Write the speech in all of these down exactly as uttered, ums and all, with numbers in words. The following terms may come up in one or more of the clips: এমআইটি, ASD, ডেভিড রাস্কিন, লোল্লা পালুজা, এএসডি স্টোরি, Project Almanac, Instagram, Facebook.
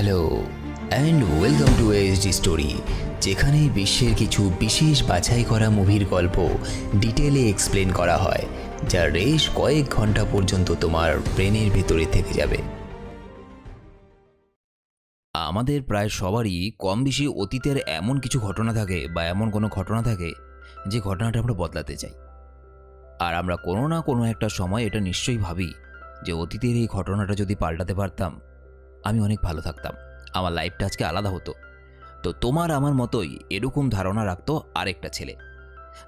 Hello and welcome to ASD story যেখানে বিশ্বের কিছু বিশেষ বাছাই করা মুভির গল্প ডিটেলে এক্সপ্লেন করা হয় যার রেশ কয়েক ঘন্টা পর্যন্ত তোমার ব্রেনের ভিতরে থেকে যাবে। আমাদের প্রায় সবারই কম বেশি অতীতের এমন কিছু ঘটনা থাকে বা এমন কোনো ঘটনা থাকে যে ঘটনাটা আমরা বদলাতে চাই, আর আমরা কোনো না কোনো একটা সময় এটা নিশ্চয়ই ভাবি যে অতীতের এই ঘটনাটা যদি পাল্টাতে পারতাম আমি অনেক ভালো থাকতাম, আমার লাইফটা আজকে আলাদা হতো। তো তোমার আমার মতোই এরকম ধারণা রাখতো আরেকটা ছেলে,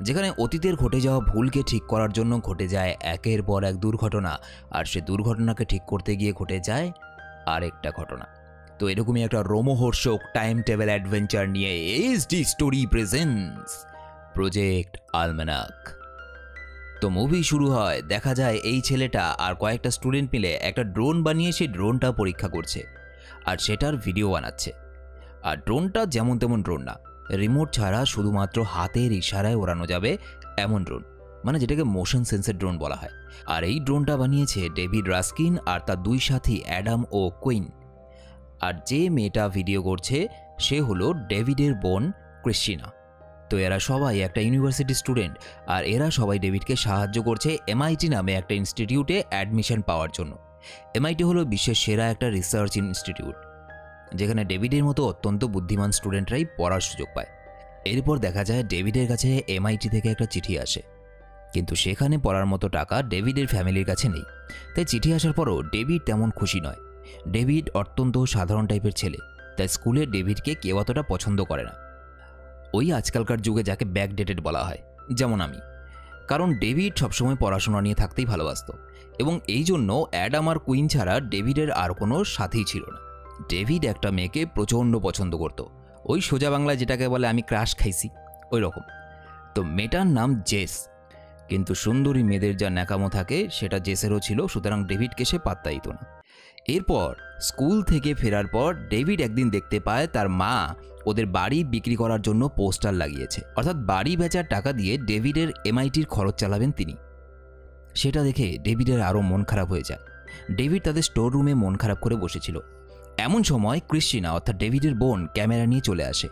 যেখানে অতীতের ঘটে যাওয়া ভুলকে ঠিক করার জন্য ঘটে যায় একের পর এক দুর্ঘটনা, আর সে দুর্ঘটনাকে ঠিক করতে গিয়ে ঘটে যায় আরেকটা ঘটনা। তো এরকমই একটা রোমহর্ষক টাইম টেবিল অ্যাডভেঞ্চার নিয়ে এএসডি স্টোরি presents project almanac. তো মুভি শুরু হয়, দেখা যায় এই ছেলেটা আর কয়েকটা স্টুডেন্ট মিলে একটা ড্রোন বানিয়ে সেই ড্রোনটা পরীক্ষা করছে আর সেটার ভিডিও বানাচ্ছে। আর ড্রোনটা যেমন তেমন ড্রোন না, রিমোট ছাড়া শুধুমাত্র হাতের ইশারায় ওড়ানো যাবে এমন ড্রোন, মানে যেটাকে মোশন সেন্সর ড্রোন বলা হয়। আর এই ড্রোনটা বানিয়েছে ডেভিড রাস্কিন আর তার দুই সাথী অ্যাডাম ও কুইন। আর যে মেয়েটা ভিডিও করছে সে হলো ডেভিডের বোন ক্রিস্টিনা। তো এরা সবাই একটা ইউনিভার্সিটি স্টুডেন্ট, আর এরা সবাই ডেভিডকে সাহায্য করছে এমআইটি নামে একটা ইনস্টিটিউটে অ্যাডমিশন পাওয়ার জন্য। এমআইটি হলো বিশ্বের সেরা একটা রিসার্চ ইনস্টিটিউট যেখানে ডেভিডের মতো অত্যন্ত বুদ্ধিমান স্টুডেন্টরাই পড়ার সুযোগ পায়। এরপর দেখা যায় ডেভিডের কাছে এমআইটি থেকে একটা চিঠি আসে, কিন্তু সেখানে পড়ার মতো টাকা ডেভিডের ফ্যামিলির কাছে নেই। তাই চিঠি আসার পরও ডেভিড তেমন খুশি নয়। ডেভিড অত্যন্ত সাধারণ টাইপের ছেলে, তাই স্কুলে ডেভিডকে কেউ অতটা পছন্দ করে না, ওই আজকালকার যুগে যাকে ব্যাকডেটেড বলা হয়, যেমন আমি। কারণ ডেভিড সবসময় পড়াশোনা নিয়ে থাকতেই ভালোবাসত, এবং এই জন্য অ্যাডাম আর কুইন ছাড়া ডেভিডের আর কোনো সাথেই ছিল না। ডেভিড একটা মেয়েকে প্রচণ্ড পছন্দ করত, ওই সোজা বাংলায় যেটাকে বলে আমি ক্রাশ খাইছি ওই রকম। তো মেয়েটার নাম জেস, কিন্তু সুন্দরী মেয়েদের যা ন্যাকামো থাকে সেটা জেসেরও ছিল, সুতরাং ডেভিডকে সে পাত্তা দিত না। এরপর স্কুল থেকে ফেরার পর ডেভিড একদিন দেখতে পায় তার মা ওদের বাড়ি বিক্রি করার জন্য পোস্টার লাগিয়েছে, অর্থাৎ বাড়ি বেচার টাকা দিয়ে ডেভিডের এমআইটির খরচ চালাবেন তিনি। সেটা দেখে ডেভিডের আরও মন খারাপ হয়ে যায়। ডেভিড তাদের স্টোর রুমে মন খারাপ করে বসেছিল, এমন সময় ক্রিস্টিনা অর্থাৎ ডেভিডের বোন ক্যামেরা নিয়ে চলে আসে,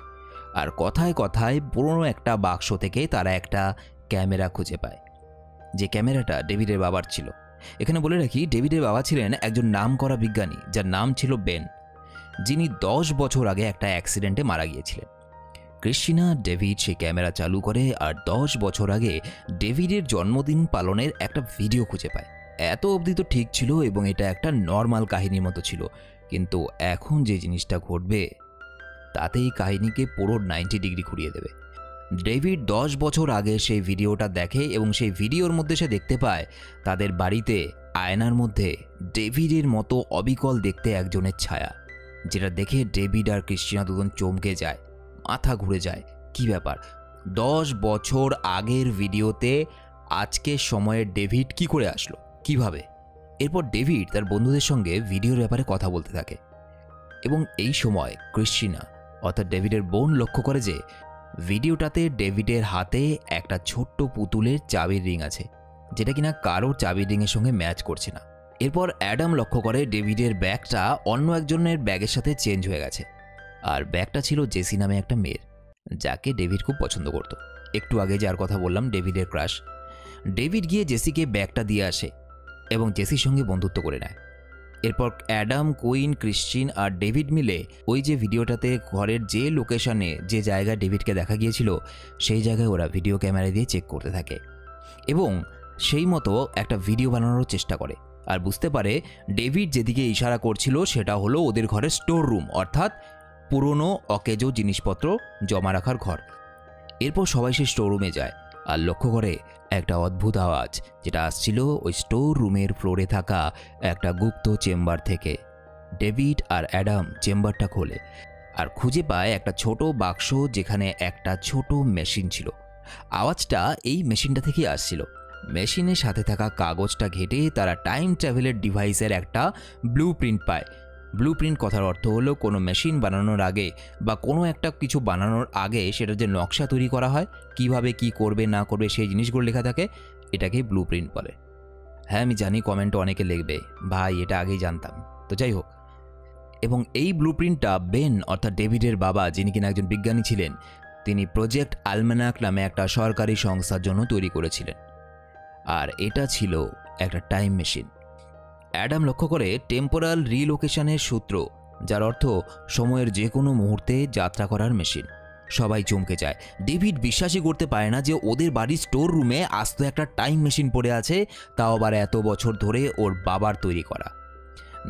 আর কথায় কথায় পুরনো একটা বাক্স থেকে তারা একটা ক্যামেরা খুঁজে পায়, যে ক্যামেরাটা ডেভিডের বাবার ছিল। এখানে বলে রাখি, ডেভিডের বাবা ছিলেন একজন নামকরা বিজ্ঞানী যার নাম ছিল বেন, যিনি দশ বছর আগে একটা অ্যাক্সিডেন্টে মারা গিয়েছিলেন। ক্রিস্টিনা ডেভিড সেই ক্যামেরা চালু করে আর দশ বছর আগে ডেভিডের জন্মদিন পালনের একটা ভিডিও খুঁজে পায়। এত অবধি তো ঠিক ছিল এবং এটা একটা নর্মাল কাহিনীর মতো ছিল, কিন্তু এখন যে জিনিসটা ঘটবে তাতেই কাহিনীকে পুরো নাইনটি ডিগ্রি ঘুরিয়ে দেবে। ডেভিড দশ বছর আগে সেই ভিডিওটা দেখে এবং সেই ভিডিওর মধ্যে সে দেখতে পায় তাদের বাড়িতে আয়নার মধ্যে ডেভিডের মতো অবিকল দেখতে একজনের ছায়া, যেটা দেখে ডেভিড আর ক্রিস্টিনা দুজন চমকে যায়, মাথা ঘুরে যায়। কি ব্যাপার, দশ বছর আগের ভিডিওতে আজকে সময়ে ডেভিড কি করে আসলো, কিভাবে? এরপর ডেভিড তার বন্ধুদের সঙ্গে ভিডিওর ব্যাপারে কথা বলতে থাকে, এবং এই সময় ক্রিস্টিনা অর্থাৎ ডেভিডের বোন লক্ষ্য করে যে ভিডিওটাতে ডেভিডের হাতে একটা ছোট্ট পুতুলের চাবির রিং আছে, যেটা কিনা কারোর চাবির রিংয়ের সঙ্গে ম্যাচ করছে না। এরপর অ্যাডাম লক্ষ্য করে ডেভিডের ব্যাগটা অন্য একজনের ব্যাগের সাথে চেঞ্জ হয়ে গেছে, আর ব্যাগটা ছিল জেসি নামে একটা মেয়ের, যাকে ডেভিড খুব পছন্দ করত, একটু আগে যার কথা বললাম ডেভিডের ক্রাশ। ডেভিড গিয়ে জেসিকে ব্যাগটা দিয়ে আসে এবং জেসির সঙ্গে বন্ধুত্ব করে নেয়। এরপর অ্যাডাম, কুইন, ক্রিস্টিন আর ডেভিড মিলে ওই যে ভিডিওটাতে ঘরের যে লোকেশনে যে জায়গায় ডেভিডকে দেখা গিয়েছিল সেই জায়গায় ওরা ভিডিও ক্যামেরা দিয়ে চেক করতে থাকে এবং সেই মতো একটা ভিডিও বানানোর চেষ্টা করে, আর বুঝতে পারে ডেভিড যেদিকে ইশারা করছিল সেটা হলো ওদের ঘরের স্টোর রুম, অর্থাৎ পুরনো অকেজো জিনিসপত্র জমা রাখার ঘর। এরপর সবাই সেই স্টোর রুমে যায় আর লক্ষ্য করে একটা অদ্ভুত আওয়াজ, যেটা আসছিল ওই স্টোর রুমের ফ্লোরে থাকা একটা গুপ্ত চেম্বার থেকে। ডেভিড আর অ্যাডাম চেম্বারটা খোলে আর খুঁজে পায় একটা ছোট বাক্স, যেখানে একটা ছোট মেশিন ছিল। আওয়াজটা এই মেশিনটা থেকেই আসছিল। মেশিনের সাথে থাকা কাগজটা ঘেঁটে তারা টাইম ট্রাভেলের ডিভাইসের একটা ব্লু প্রিন্ট পায়। ব্লু প্রিন্ট কথার অর্থ হলো কোনো মেশিন বানানোর আগে বা কোনো একটা কিছু বানানোর আগে সেটার যে নকশা তৈরি করা হয়, কিভাবে কি করবে না করবে সেই জিনিসগুলো লেখা থাকে, এটাকে ব্লু প্রিন্ট বলে। হ্যাঁ, আমি জানি কমেন্টে অনেকে লিখবে ভাই এটা আগেই জানতাম, তো যাই হোক। এবং এই ব্লুপ্রিন্টটা বেন অর্থাৎ ডেভিডের বাবা যিনি কিনা একজন বিজ্ঞানী ছিলেন তিনি প্রজেক্ট আলমানাক নামে একটা সরকারি সংস্থার জন্য তৈরি করেছিলেন। আর এটা ছিল একটা টাইম মেশিন। অ্যাডাম লক্ষ্য করে টেম্পোরাল রিলোকেশনের সূত্র, যার অর্থ সময়ের যে কোনো মুহূর্তে যাত্রা করার মেশিন। সবাই চমকে যায়। ডেভিড বিশ্বাসই করতে পারে না যে ওদের বাড়ির স্টোর রুমে আস্ত একটা টাইম মেশিন পড়ে আছে, তাও আবার এত বছর ধরে ওর বাবার তৈরি করা।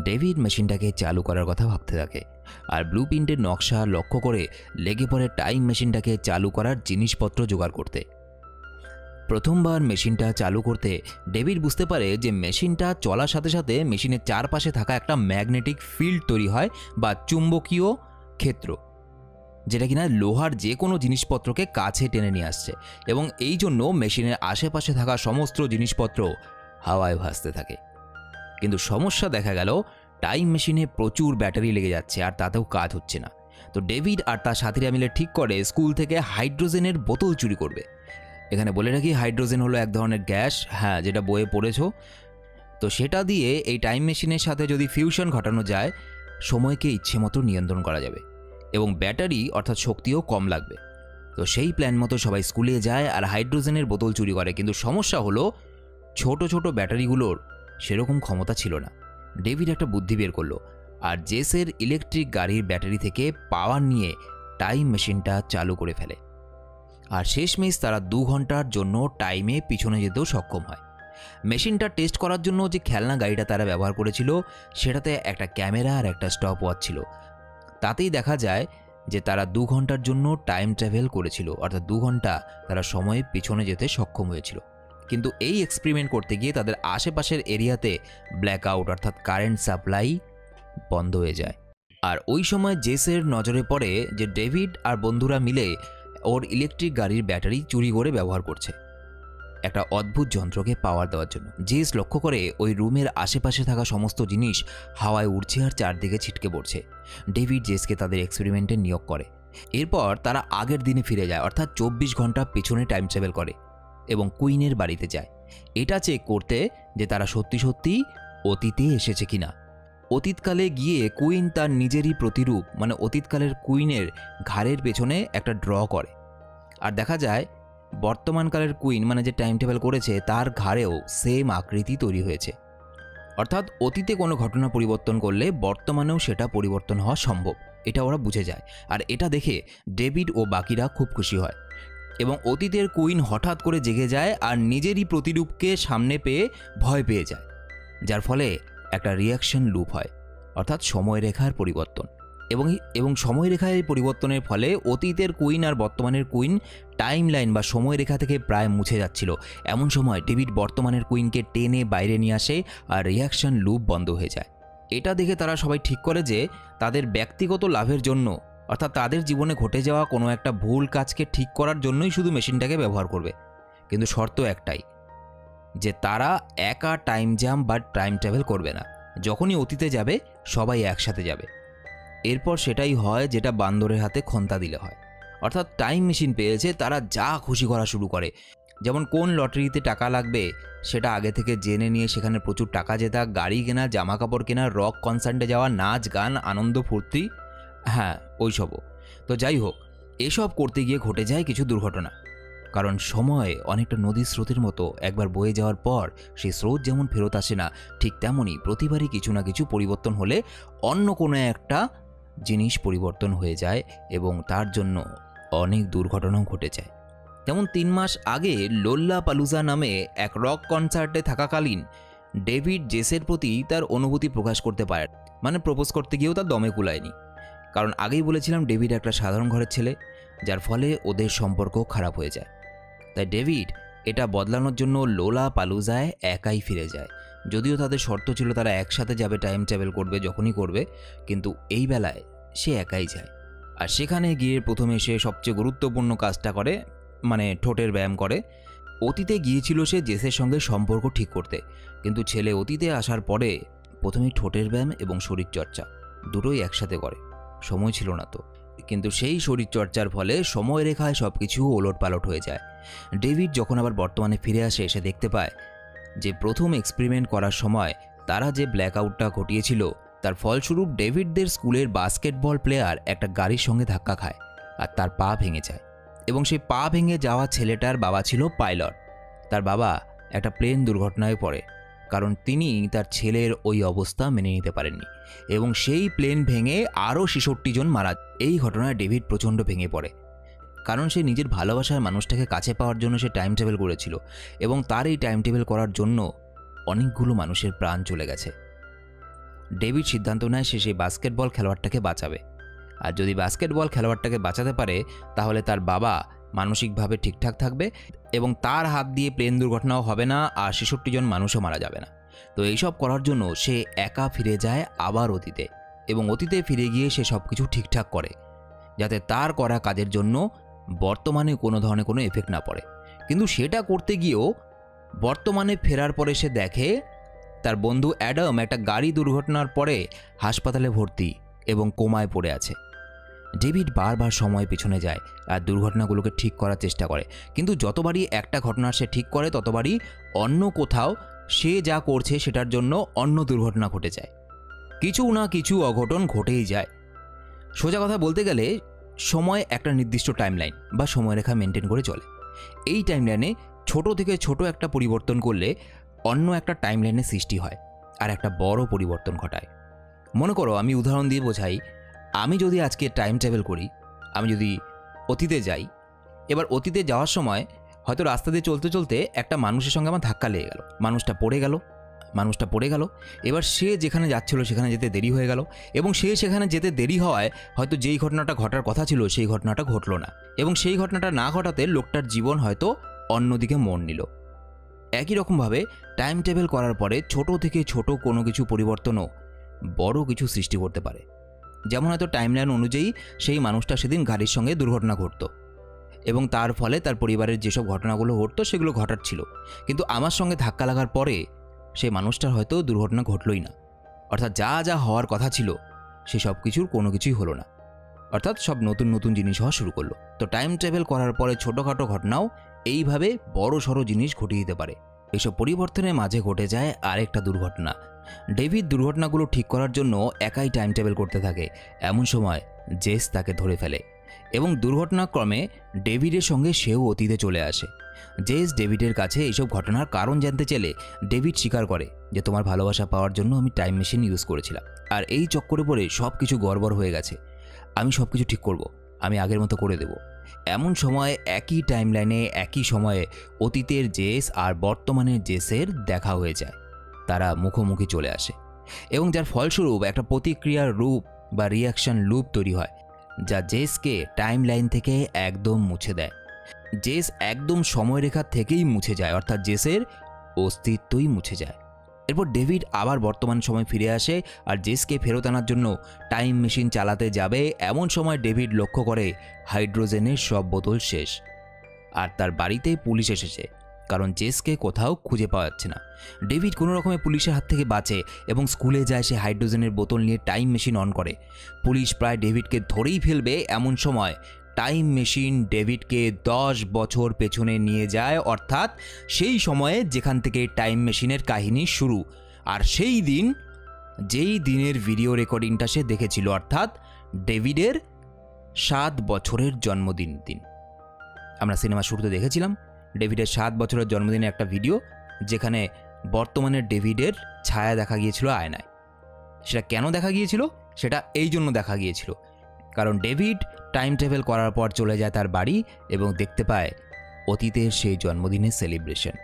ডেভিড মেশিনটাকে চালু করার কথা ভাবতে থাকে আর ব্লু প্রিন্টের নকশা লক্ষ্য করে লেগে পড়ে টাইম মেশিনটাকে চালু করার জিনিসপত্র জোগাড় করতে। প্রথমবার মেশিনটা চালু করতে ডেভিড বুঝতে পারে যে মেশিনটা চলার সাথে সাথে মেশিনের চারপাশে থাকা একটা ম্যাগনেটিক ফিল্ড তৈরি হয় বা চুম্বকীয় ক্ষেত্র, যেটা কিনা লোহার যে কোনো জিনিসপত্রকে কাছে টেনে নিয়ে আসছে এবং এই জন্য মেশিনের আশেপাশে থাকা সমস্ত জিনিসপত্র হাওয়ায় ভাসতে থাকে। কিন্তু সমস্যা দেখা গেল টাইম মেশিনে প্রচুর ব্যাটারি লেগে যাচ্ছে আর তাতেও কাজ হচ্ছে না। তো ডেভিড আর তার সাথীরা মিলে ঠিক করে স্কুল থেকে হাইড্রোজেনের বোতল চুরি করবে। এখানে বলে রাখি হাইড্রোজেন হলো এক ধরনের গ্যাস, হ্যাঁ, যেটা বইয়ে পড়েছো। তো সেটা দিয়ে এই টাইম মেশিনের সাথে যদি ফিউশন ঘটানো যায় সময়কে ইচ্ছে মতো নিয়ন্ত্রণ করা যাবে এবং ব্যাটারি অর্থাৎ শক্তিও কম লাগবে। তো সেই প্ল্যান মতো সবাই স্কুলে যায় আর হাইড্রোজেনের বোতল চুরি করে। কিন্তু সমস্যা হলো ছোট ছোট ব্যাটারিগুলোর সেরকম ক্ষমতা ছিল না। ডেভিড একটা বুদ্ধি বের করলো আর জেসের ইলেকট্রিক গাড়ির ব্যাটারি থেকে পাওয়ার নিয়ে টাইম মেশিনটা চালু করে ফেলে আর শেষমেশ তারা দু ঘন্টার জন্য টাইমে পিছনে যেতেও সক্ষম হয়। মেশিনটা টেস্ট করার জন্য যে খেলনা গাড়িটা তারা ব্যবহার করেছিল সেটাতে একটা ক্যামেরা আর একটা স্টপ ওয়াচ ছিল। তাতেই দেখা যায় যে তারা দু ঘন্টার জন্য টাইম ট্রাভেল করেছিল, অর্থাৎ দু ঘন্টা তারা সময়ে পিছনে যেতে সক্ষম হয়েছিল। কিন্তু এই এক্সপেরিমেন্ট করতে গিয়ে তাদের আশেপাশের এরিয়াতে ব্ল্যাক আউট অর্থাৎ কারেন্ট সাপ্লাই বন্ধ হয়ে যায়। আর ওই সময় জেসের নজরে পড়ে যে ডেভিড আর বন্ধুরা মিলে ওর ইলেকট্রিক গাড়ির ব্যাটারি চুরি করে ব্যবহার করছে একটা অদ্ভুত যন্ত্রকে পাওয়ার দেওয়ার জন্য। জেস লক্ষ্য করে ওই রুমের আশেপাশে থাকা সমস্ত জিনিস হাওয়ায় উড়ছে আর চারদিকে ছিটকে পড়ছে। ডেভিড জেসকে তাদের এক্সপেরিমেন্টে নিয়োগ করে। এরপর তারা আগের দিনে ফিরে যায় অর্থাৎ চব্বিশ ঘন্টা পিছনে টাইম ট্রাভেল করে এবং কুইনের বাড়িতে যায় এটা চেক করতে যে তারা সত্যি সত্যি অতীতে এসেছে কিনা। অতীতকালে গিয়ে কুইন তার নিজেরই প্রতিরূপ মানে অতীতকালের কুইনের ঘাড়ের পেছনে একটা ড্র করে আর দেখা যায় বর্তমানকালের কুইন মানে যে টাইম টেবিল করেছে তার ঘাড়েও সেম আকৃতি তৈরি হয়েছে। অর্থাৎ অতীতে কোনো ঘটনা পরিবর্তন করলে বর্তমানেও সেটা পরিবর্তন হওয়া সম্ভব, এটা ওরা বুঝে যায়। আর এটা দেখে ডেভিড ও বাকিরা খুব খুশি হয় এবং অতীতের কুইন হঠাৎ করে জেগে যায় আর নিজেরই প্রতিরূপকে সামনে পেয়ে ভয় পেয়ে যায়, যার ফলে একটা রিয়াকশন লুপ হয় অর্থাৎ সময়রেখার পরিবর্তন এবং এবং সময়রেখার পরিবর্তনের ফলে অতীতের কুইন আর বর্তমানের কুইন টাইম লাইন বা সময়রেখা থেকে প্রায় মুছে যাচ্ছিল। এমন সময় ডেভিড বর্তমানের কুইনকে টেনে বাইরে নিয়ে আসে আর রিয়াকশন লুপ বন্ধ হয়ে যায়। এটা দেখে তারা সবাই ঠিক করে যে তাদের ব্যক্তিগত লাভের জন্য অর্থাৎ তাদের জীবনে ঘটে যাওয়া কোনো একটা ভুল কাজকে ঠিক করার জন্যই শুধু মেশিনটাকে ব্যবহার করবে, কিন্তু শর্ত একটাই যে তারা একা টাইম জাম বা টাইম ট্রাভেল করবে না, যখনই অতীতে যাবে সবাই একসাথে যাবে। এরপর সেটাই হয় যেটা বান্দরের হাতে খন্তা দিলে হয়, অর্থাৎ টাইম মেশিন পেয়েছে তারা যা খুশি করা শুরু করে। যেমন কোন লটারিতে টাকা লাগবে সেটা আগে থেকে জেনে নিয়ে সেখানে প্রচুর টাকা জেতা, গাড়ি কেনা, জামাকাপড় কেনা, রক কনসার্টে যাওয়া, নাচ গান, আনন্দ ফুর্তি, হ্যাঁ ওইসবও। তো যাই হোক, এসব করতে গিয়ে ঘটে যায় কিছু দুর্ঘটনা, কারণ সময় অনেকটা নদীর স্রোতের মতো একবার বয়ে যাওয়ার পর সেই স্রোত যেমন ফেরত আসে না, ঠিক তেমনই প্রতিবারই কিছু না কিছু পরিবর্তন হলে অন্য কোনো একটা জিনিস পরিবর্তন হয়ে যায় এবং তার জন্য অনেক দুর্ঘটনাও ঘটে যায়। যেমন তিন মাস আগে লোল্লা পালুজা নামে এক রক কনসার্টে থাকাকালীন ডেভিড জেসের প্রতি তার অনুভূতি প্রকাশ করতে পারে মানে প্রপোজ করতে গিয়েও তার দমে কুলায়নি, কারণ আগেই বলেছিলাম ডেভিড একটা সাধারণ ঘরের ছেলে, যার ফলে ওদের সম্পর্ক খারাপ হয়ে যায়। তাই ডেভিড এটা বদলানোর জন্য লোলা পালুজায় একাই ফিরে যায়। যদিও তাদের শর্ত ছিল তারা একসাথে যাবে, টাইম ট্রাভেল করবে যখনই করবে, কিন্তু এই বেলায় সে একাই যায় আর সেখানে গিয়ে প্রথমে সে সবচেয়ে গুরুত্বপূর্ণ কাজটা করে মানে ঠোঁটের ব্যায়াম করে। অতীতে গিয়েছিল সে জেসের সঙ্গে সম্পর্ক ঠিক করতে, কিন্তু ছেলে অতীতে আসার পরে প্রথমে ঠোঁটের ব্যায়াম এবং শরীরচর্চা দুটোই একসাথে করে, সময় ছিল না তো। কিন্তু সেই শরীরচর্চার ফলে সময়রেখায় সব কিছু ওলটপালট হয়ে যায়। ডেভিড যখন আবার বর্তমানে ফিরে আসে সে দেখতে পায় যে প্রথম এক্সপেরিমেন্ট করার সময় তারা যে ব্ল্যাক আউটটা ঘটিয়েছিল তার ফলস্বরূপ ডেভিডদের স্কুলের বাস্কেটবল প্লেয়ার একটা গাড়ির সঙ্গে ধাক্কা খায় আর তার পা ভেঙে যায় এবং সেই পা ভেঙে যাওয়া ছেলেটার বাবা ছিল পাইলট। তার বাবা একটা প্লেন দুর্ঘটনায় পড়ে কারণ তিনি তার ছেলের ওই অবস্থা মেনে নিতে পারেননি এবং সেই প্লেন ভেঙে আরও ছেষট্টি জন মারা। এই ঘটনায় ডেভিড প্রচণ্ড ভেঙে পড়ে কারণ সে নিজের ভালোবাসার মানুষটাকে কাছে পাওয়ার জন্য সে টাইম টেবিল করেছিল এবং তার এই টাইম টেবিল করার জন্য অনেকগুলো মানুষের প্রাণ চলে গেছে। ডেভিড সিদ্ধান্ত নেয় সে সেই বাস্কেটবল খেলোয়াড়টাকে বাঁচাবে আর যদি বাস্কেটবল খেলোয়াড়টাকে বাঁচাতে পারে তাহলে তার বাবা মানসিকভাবে ঠিকঠাক থাকবে এবং তার হাত দিয়ে প্লেন দুর্ঘটনাও হবে না আর ছেষট্টি জন মানুষও মারা যাবে না। তো এইসব করার জন্য সে একা ফিরে যায় আবার অতীতে এবং অতীতে ফিরে গিয়ে সে সব কিছু ঠিকঠাক করে যাতে তার করা কাজের জন্য বর্তমানে কোনো ধরনের কোনো এফেক্ট না পড়ে। কিন্তু সেটা করতে গিয়েও বর্তমানে ফেরার পরে সে দেখে তার বন্ধু অ্যাডাম একটা গাড়ি দুর্ঘটনার পরে হাসপাতালে ভর্তি এবং কোমায় পড়ে আছে। ডেভিড বারবার সময় পিছনে যায় আর দুর্ঘটনাগুলোকে ঠিক করার চেষ্টা করে কিন্তু যতবারই একটা ঘটনা সে ঠিক করে ততবারই অন্য কোথাও সে যা করছে সেটার জন্য অন্য দুর্ঘটনা ঘটে যায়। কিছু না কিছু অঘটন ঘটেই যায়। সোজা কথা বলতে গেলে সময় একটা নির্দিষ্ট টাইমলাইন বা সময়রেখা মেনটেন করে চলে। এই টাইমলাইনে ছোট থেকে ছোট একটা পরিবর্তন করলে অন্য একটা টাইমলাইনের সৃষ্টি হয় আর একটা বড় পরিবর্তন ঘটায়। মনে করো আমি উদাহরণ দিয়ে বোঝাই, আমি যদি আজকে টাইম ট্রাভেল করি, আমি যদি অতীতে যাই, এবার অতীতে যাওয়ার সময় হয়তো রাস্তা দিয়ে চলতে চলতে একটা মানুষের সঙ্গে আমার ধাক্কা লেগে গেল, মানুষটা পড়ে গেল মানুষটা পড়ে গেল এবার সে যেখানে যাচ্ছিল সেখানে যেতে দেরি হয়ে গেল এবং সে সেখানে যেতে দেরি হওয়ায় হয়তো যেই ঘটনাটা ঘটার কথা ছিল সেই ঘটনাটা ঘটল না এবং সেই ঘটনাটা না ঘটাতে লোকটার জীবন হয়তো অন্যদিকে মন নিল। একই রকমভাবে টাইম ট্রাভেল করার পরে ছোট থেকে ছোট কোনো কিছু পরিবর্তনও বড় কিছু সৃষ্টি করতে পারে। যেমন হয়তো টাইমলাইন অনুযায়ী সেই মানুষটা সেদিন গাড়ির সঙ্গে দুর্ঘটনা ঘটতো এবং তার ফলে তার পরিবারের যেসব ঘটনাগুলো ঘটতো সেগুলো ঘটার ছিল কিন্তু আমার সঙ্গে ধাক্কা লাগার পরে সেই মানুষটার হয়তো দুর্ঘটনা ঘটলই না, অর্থাৎ যা যা হওয়ার কথা ছিল সে সব কিছুর কোনো কিছুই হলো না, অর্থাৎ সব নতুন নতুন জিনিস হওয়া শুরু করলো। তো টাইম ট্রাভেল করার পরে ছোটোখাটো ঘটনাও এইভাবে বড় সড়ো জিনিস ঘটিয়ে দিতে পারে। এইসব পরিবর্তনের মাঝে ঘটে যায় আরেকটা দুর্ঘটনা। ডেভিড দুর্ঘটনাগুলো ঠিক করার জন্য একাই টাইম ট্রাভেল করতে থাকে। এমন সময় জেস তাকে ধরে ফেলে এবং দুর্ঘটনাক্রমে ডেভিডের সঙ্গে সেও অতীতে চলে আসে। জেস ডেভিডের কাছে এইসব ঘটনার কারণ জানতে চাইলে ডেভিড স্বীকার করে যে তোমার ভালোবাসা পাওয়ার জন্য আমি টাইম মেশিন ইউজ করেছিলাম আর এই চক্করে পড়ে সব কিছু গড়বড় হয়ে গেছে, আমি সব কিছু ঠিক করব, আমি আগের মতো করে দেব। এমন সময় একই টাইমলাইনে একই সময়ে অতীতের জেস আর বর্তমানের জেসের দেখা হয়ে যায়, তারা মুখোমুখি চলে আসে এবং যার ফলস্বরূপ একটা প্রতিক্রিয়ার রূপ বা রিয়াকশান লুপ তৈরি হয় যা জেসকে টাইম লাইন থেকে একদম মুছে দেয়। জেস একদম সময়রেখা থেকেই মুছে যায়, অর্থাৎ জেসের অস্তিত্বই মুছে যায়। এরপর ডেভিড আবার বর্তমান সময় ফিরে আসে আর জেসকে ফেরত আনার জন্য টাইম মেশিন চালাতে যাবে। এমন সময় ডেভিড লক্ষ্য করে হাইড্রোজেনের সব বোতল শেষ আর তার বাড়িতে পুলিশ এসেছে কারণ জেসকে কোথাও খুঁজে পাওয়া যাচ্ছে না। ডেভিড কোনো রকমে পুলিশের হাত থেকে বাঁচে এবং স্কুলে যায়। সে হাইড্রোজেনের বোতল নিয়ে টাইম মেশিন অন করে। পুলিশ প্রায় ডেভিডকে ধরেই ফেলবে, এমন সময় টাইম মেশিন ডেভিডকে দশ বছর পেছনে নিয়ে যায়, অর্থাৎ সেই সময়ে যেখান থেকে টাইম মেশিনের কাহিনী শুরু আর সেই দিন যেই দিনের ভিডিও রেকর্ডিংটা সে দেখেছিল, অর্থাৎ ডেভিডের সাত বছরের জন্মদিন দিন। আমরা সিনেমা শুরুতে দেখেছিলাম ডেভিডের সাত বছরের জন্মদিনের একটা ভিডিও যেখানে বর্তমানের ডেভিডের ছায়া দেখা গিয়েছিল আয়নায়। সেটা কেন দেখা গিয়েছিল? সেটা এই জন্য দেখা গিয়েছিল কারণ ডেভিড টাইম ট্রাভেল করার পর চলে যায় তার বাড়ি এবং দেখতে পায় অতীতের সেই জন্মদিনের সেলিব্রেশন।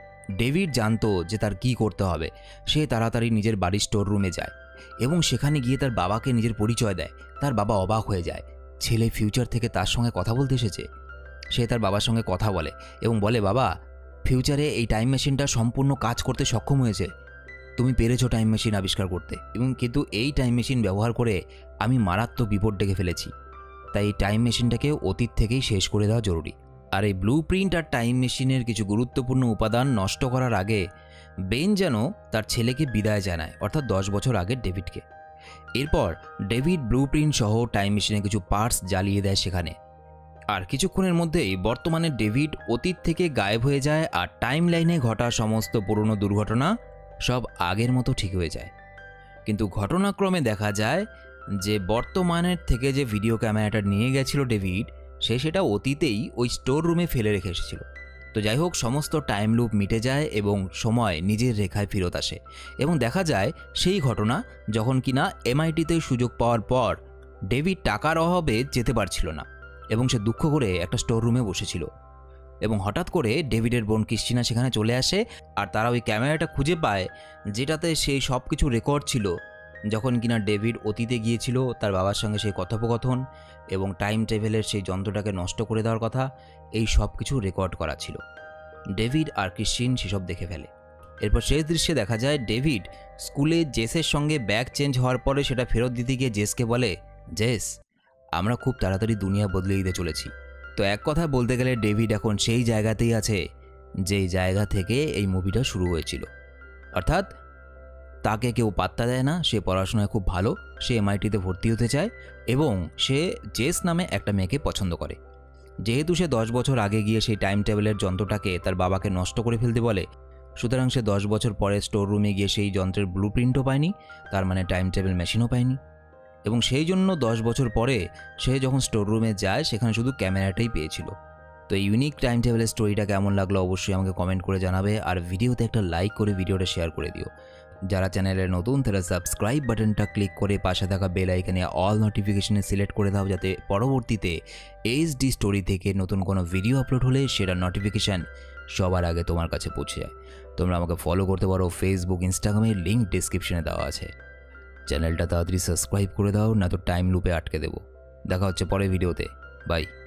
ডেভিড জানতো যে তার কী করতে হবে। সে তাড়াতাড়ি নিজের বাড়ির স্টোর রুমে যায় এবং সেখানে গিয়ে তার বাবাকে নিজের পরিচয় দেয়। তার বাবা অবাক হয়ে যায়, ছেলে ফিউচার থেকে তার সঙ্গে কথা বলতে এসেছে। সে তার বাবার সঙ্গে কথা বলে এবং বলে, বাবা, ফিউচারে এই টাইম মেশিনটা সম্পূর্ণ কাজ করতে সক্ষম হয়েছে, তুমি পেরেছো টাইম মেশিন আবিষ্কার করতে এবং কিন্তু এই টাইম মেশিন ব্যবহার করে আমি মারাত্মক বিপদ ডেকে ফেলেছি, তাই এই টাইম মেশিনটাকে অতীত থেকেই শেষ করে দেওয়া জরুরি। আর এই ব্লু প্রিন্ট আর টাইম মেশিনের কিছু গুরুত্বপূর্ণ উপাদান নষ্ট করার আগে বেন যেন তার ছেলেকে বিদায় জানায়, অর্থাৎ দশ বছর আগের ডেভিডকে। এরপর ডেভিড ব্লু প্রিন্ট সহ টাইম মেশিনের কিছু পার্টস জ্বালিয়ে দেয় সেখানে আর কিছুক্ষণের মধ্যেই বর্তমানের ডেভিড অতীত থেকে গায়েব হয়ে যায় আর টাইম লাইনে ঘটা সমস্ত পুরনো দুর্ঘটনা সব আগের মতো ঠিক হয়ে যায়। কিন্তু ঘটনাক্রমে দেখা যায় যে বর্তমানের থেকে যে ভিডিও ক্যামেরাটা নিয়ে গেছিল ডেভিড, সে সেটা অতীতেই ওই স্টোর রুমে ফেলে রেখে এসেছিল। তো যাই হোক, সমস্ত টাইম লুপ মিটে যায় এবং সময় নিজের রেখায় ফেরত আসে এবং দেখা যায় সেই ঘটনা যখন কিনা এমআইটিতে সুযোগ পাওয়ার পর ডেভিড টাকার অভাবে যেতে পারছিল না এবং সে দুঃখ করে একটা স্টোর রুমে বসেছিল এবং হঠাৎ করে ডেভিডের বোন ক্রিস্টিনা সেখানে চলে আসে আর তারা ওই ক্যামেরাটা খুঁজে পায় যেটাতে সেই সব কিছু রেকর্ড ছিল যখন কিনা ডেভিড অতীতে গিয়েছিল তার বাবার সঙ্গে সেই কথোপকথন এবং টাইম ট্রাভেলের সেই যন্ত্রটাকে নষ্ট করে দেওয়ার কথা, এই সব কিছু রেকর্ড করা ছিল। ডেভিড আর ক্রিস্টিন সেসব দেখে ফেলে। এরপর শেষ দৃশ্যে দেখা যায় ডেভিড স্কুলে জেসের সঙ্গে ব্যাগ চেঞ্জ হওয়ার পরে সেটা ফেরত দিতে গিয়ে জেসকে বলে, জেস, আমরা খুব তাড়াতাড়ি দুনিয়া বদলে দিতে চলেছি। তো এক কথা বলতে গেলে ডেভিড এখন সেই জায়গাতেই আছে যেই জায়গা থেকে এই মুভিটা শুরু হয়েছিল, অর্থাৎ তাকে কেউ পাত্তা দেয় না, সে পড়াশোনায় খুব ভালো, সে এমআইটিতে ভর্তি হতে চায় এবং সে জেস নামে একটা মেয়েকে পছন্দ করে। যেহেতু সে দশ বছর আগে গিয়ে সেই টাইম ট্রাভেলের যন্ত্রটাকে তার বাবাকে নষ্ট করে ফেলতে বলে, সুতরাং সে দশ বছর পরে স্টোর রুমে গিয়ে সেই যন্ত্রের ব্লু প্রিন্টও পায়নি, তার মানে টাইম ট্রাভেল মেশিনও পায়নি এবং সেই জন্য দশ বছর পরে সে যখন স্টোর রুমে যায় সেখানে শুধু ক্যামেরাটাই পেয়েছিল। তো এই ইউনিক টাইম ট্রাভেলের স্টোরিটা কেমন লাগলো অবশ্যই আমাকে কমেন্ট করে জানাবে আর ভিডিওতে একটা লাইক করে ভিডিওটা শেয়ার করে দিও। যারা চ্যানেলে নতুন তারা সাবস্ক্রাইব বাটনটা ক্লিক করে পাশে থাকা বেল আইকনে অল নোটিফিকেশনে সিলেক্ট করে দাও যাতে পরবর্তীতে এসডি স্টোরি থেকে নতুন কোনো ভিডিও আপলোড হলে সেটা নোটিফিকেশান সবার আগে তোমার কাছে পৌঁছে যায়। তোমরা আমাকে ফলো করতে পারো ফেসবুক, ইনস্টাগ্রামে, লিঙ্ক ডিসক্রিপশানে দেওয়া আছে। চ্যানেলটা তাড়াতাড়ি সাবস্ক্রাইব করে দাও, না তো টাইম লুপে আটকে দেবো। দেখা হচ্ছে পরের ভিডিওতে, বাই।